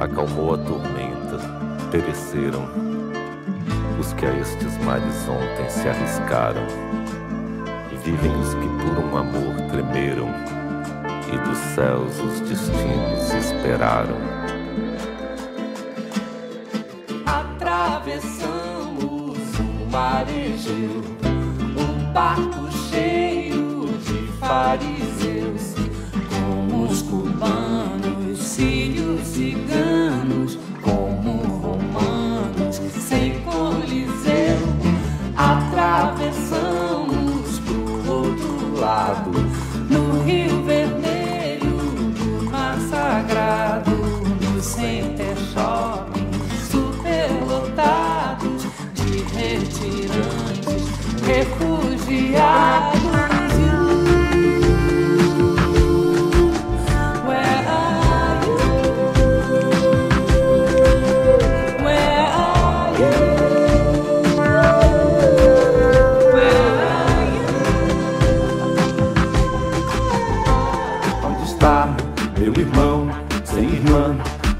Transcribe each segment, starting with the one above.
Acalmou a tormenta, pereceram os que a estes mares ontem se arriscaram. Vivem os que por um amor tremeram, e dos céus os destinos esperaram. Atravessamos o mar Egeu, um barco cheio de fariseus, com os cubanos, sírios, ciganos, como romanos, sem Coliseu. Atravessamos pro outro lado, no Rio Vermelho, do mar sagrado, no Center Shopping, superlotados de retirantes, refugiados. Meu irmão sem irmã,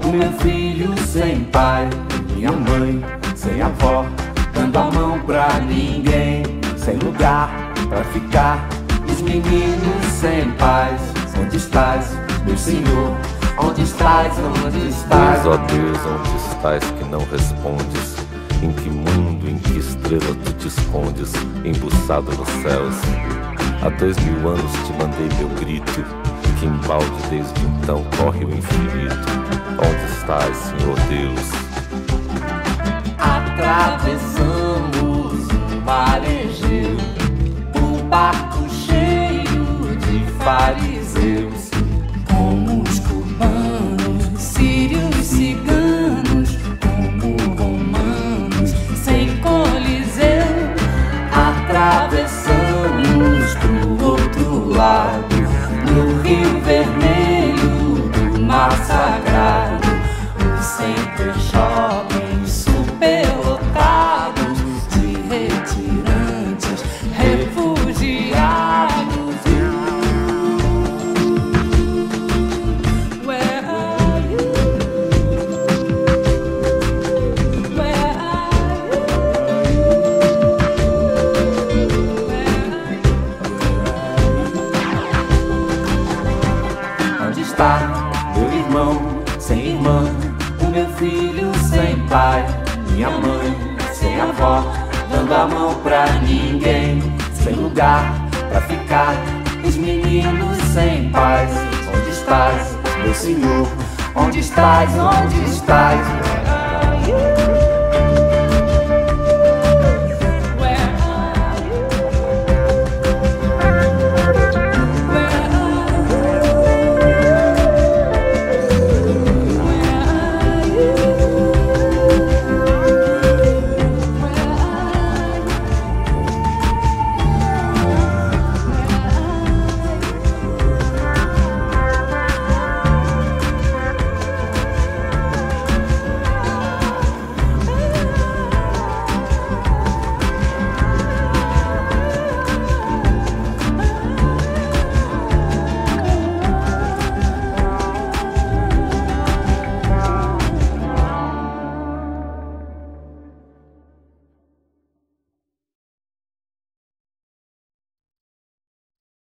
o meu filho sem pai, minha mãe sem avó, dando a mão pra ninguém, sem lugar pra ficar, os meninos sem paz. Onde estás, meu Senhor? Onde estás, onde estás? Deus, ó Deus, onde estás que não respondes? Em que mundo, em que estrela tu te escondes, embuçado nos céus? Há 2000 anos te mandei meu grito, que embalde desde então corre o infinito. Onde estás, Senhor Deus? Atravessamos o mar Egeu, um barco cheio de fariseus, como os cubanos, sírios, ciganos, como romanos, sem Coliseu. Atravessamos pro outro lado, no Rio Vermelho, do mar sagrado, o Center Shopping, superlotados de retirantes, refugiados. Where are you? Where are you? Meu irmão sem irmã, o meu filho sem pai, minha mãe sem avó, dando a mão pra ninguém, sem lugar pra ficar, os meninos sem paz. Onde estás, meu Senhor? Onde estás, onde estás?